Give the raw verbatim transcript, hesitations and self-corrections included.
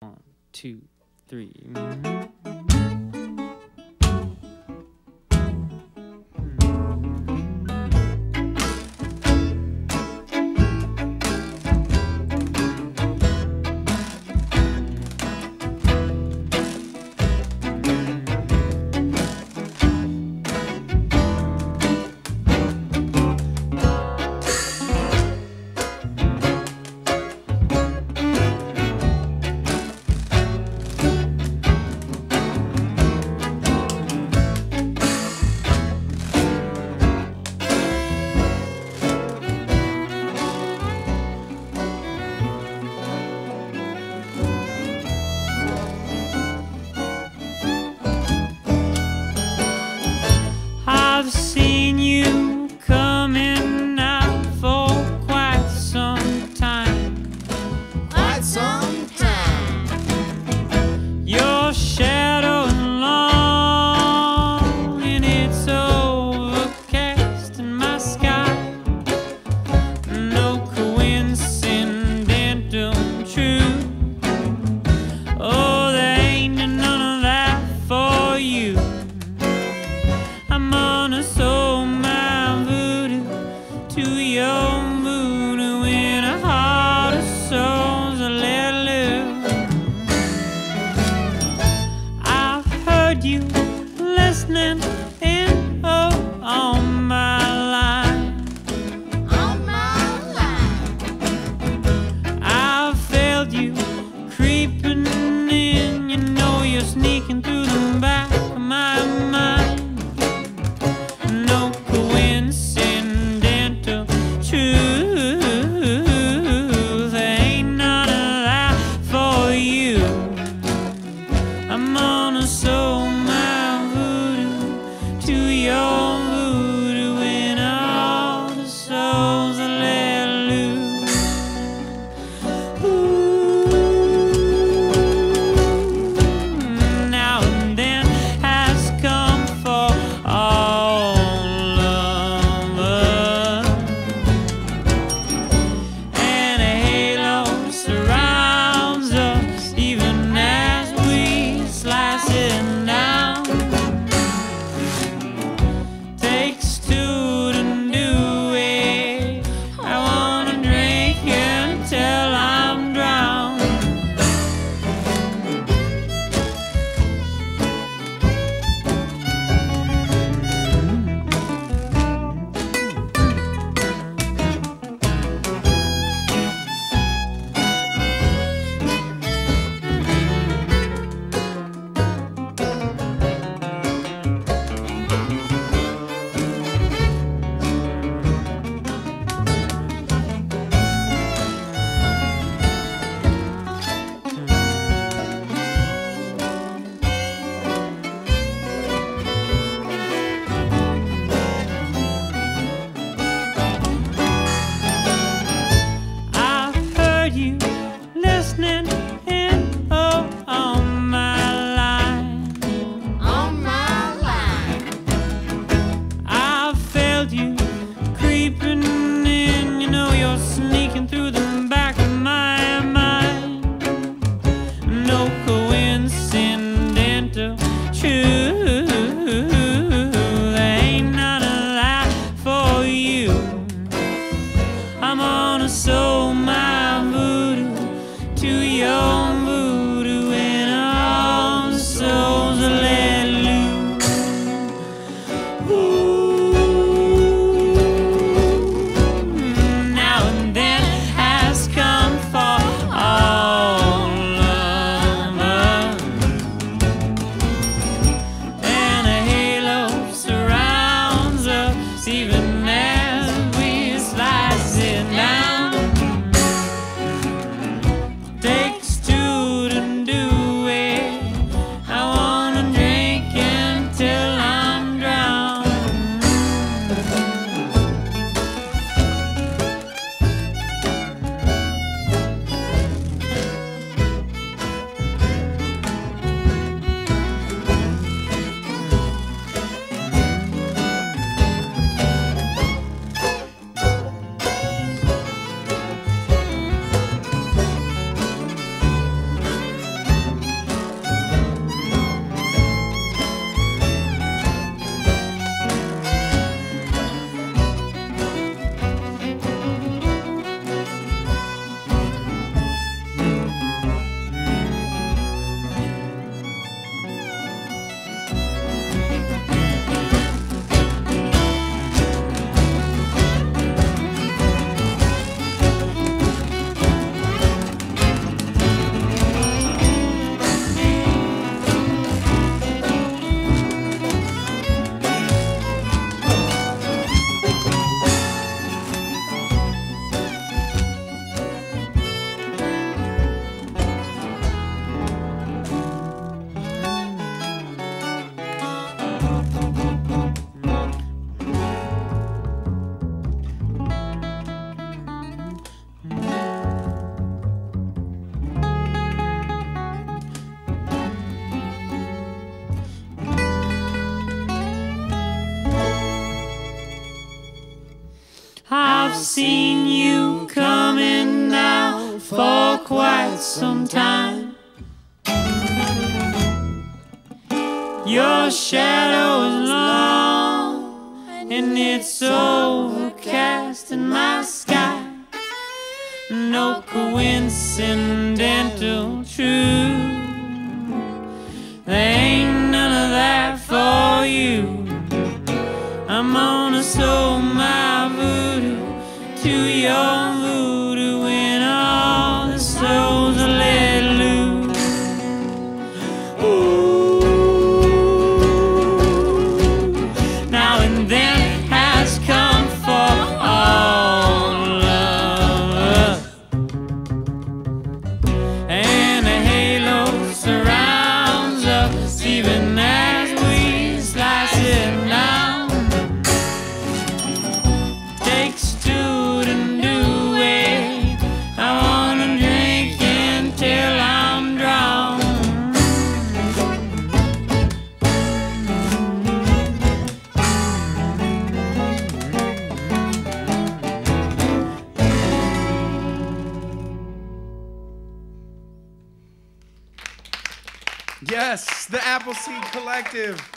One, two, three. Mm-hmm. I've seen you coming out for quite some time. Quite some time. Your shadow long and it's overcast in my sky. No coincidental truth. Oh, there ain't none of that for you. I'm gonna sew my voodoo to your voodoo in a heart of souls to let loose. I've heard you listening in oh on my line. On my line. I've felt you creeping in. You know you're sneaking through the back of my mind. I'm gonna sew my voodoo to your voodoo and all the souls I let loose. Ooh, now and then has come for all of us, and a halo surrounds us even now. Slicing down takes two to do it. I wanna drink until I'm and oh on my line. On my line. I've felt you creeping in. You know you're sneaking through the back of my mind. No coincidental truth. There ain't not a lie for you. I'm on a soul my voodoo to your voodoo and all the souls are let loose. Ooh, now and then has come for all of us. I've seen you coming now for quite some time. Your shadow is long and it's overcast in my sky. No coincidental truth, there ain't none of that for you. I'm gonna sew my voodoo to your voodoo when all the souls are let loose. Ooh. Now and then has come for all love, and a halo surrounds us even as we slice it now. Yes, the Appleseed Collective.